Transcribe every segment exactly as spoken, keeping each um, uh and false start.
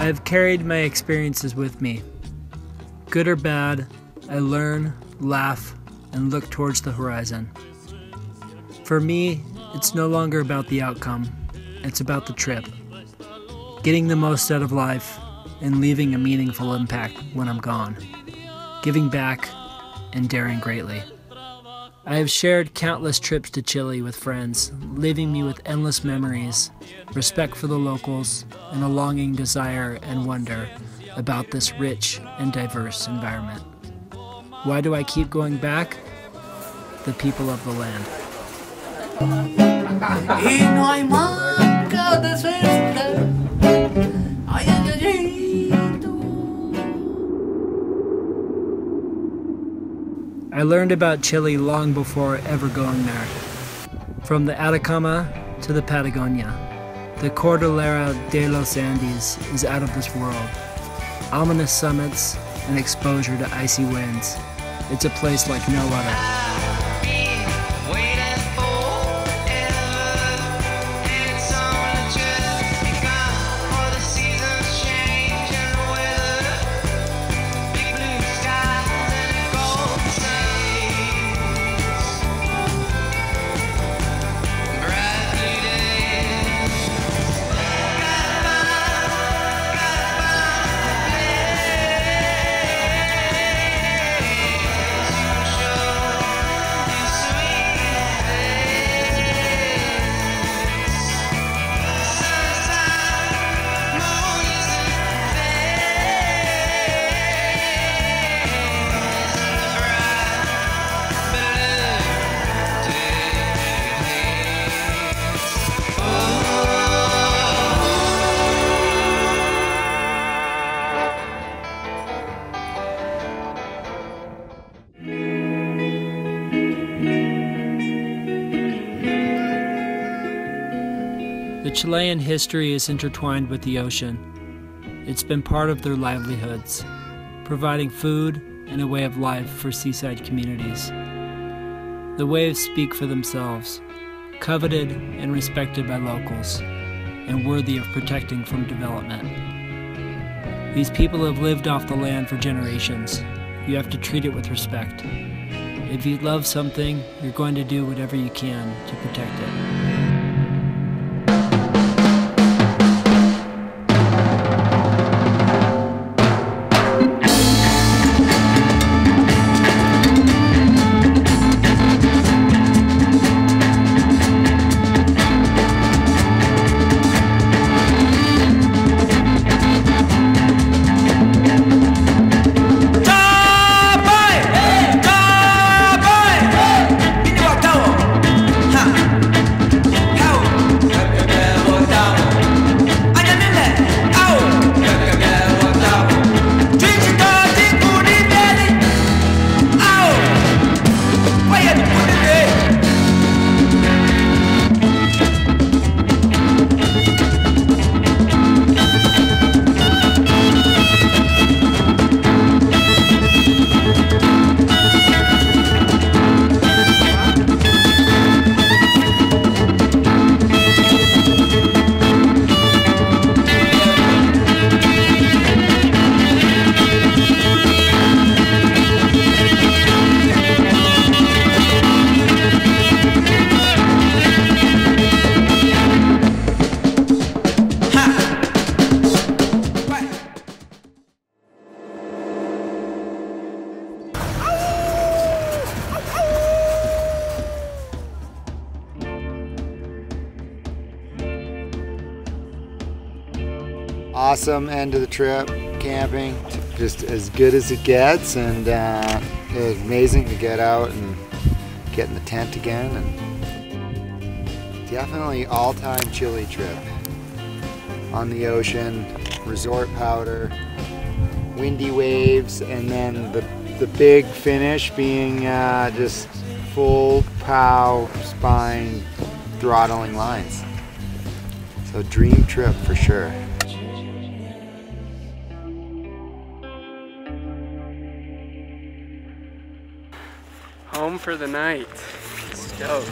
I have carried my experiences with me. Good or bad, I learn, laugh, and look towards the horizon. For me, it's no longer about the outcome, it's about the trip. Getting the most out of life and leaving a meaningful impact when I'm gone. Giving back and daring greatly. I have shared countless trips to Chile with friends, leaving me with endless memories, respect for the locals, and a longing desire and wonder about this rich and diverse environment. Why do I keep going back? The people of the land. Y no hay manca de suerte. Ay, ay, ay. I learned about Chile long before ever going there. From the Atacama to the Patagonia, the Cordillera de los Andes is out of this world. Ominous summits and exposure to icy winds. It's a place like no other. The Chilean history is intertwined with the ocean. It's been part of their livelihoods, providing food and a way of life for seaside communities. The waves speak for themselves, coveted and respected by locals, and worthy of protecting from development. These people have lived off the land for generations. You have to treat it with respect. If you love something, you're going to do whatever you can to protect it. Awesome end of the trip, camping, just as good as it gets, and uh, it was amazing to get out and get in the tent again. And definitely all-time Chile trip. On the ocean, resort powder, windy waves, and then the, the big finish being uh, just full pow, spine, throttling lines. So dream trip for sure. Home for the night. It's dope.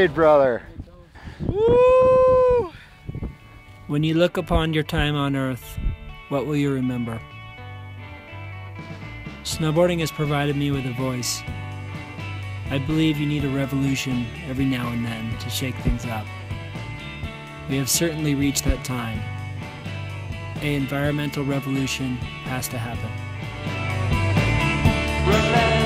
made, brother. Woo! When you look upon your time on Earth, what will you remember? Snowboarding has provided me with a voice. I believe you need a revolution every now and then to shake things up. We have certainly reached that time. An environmental revolution has to happen. Remember.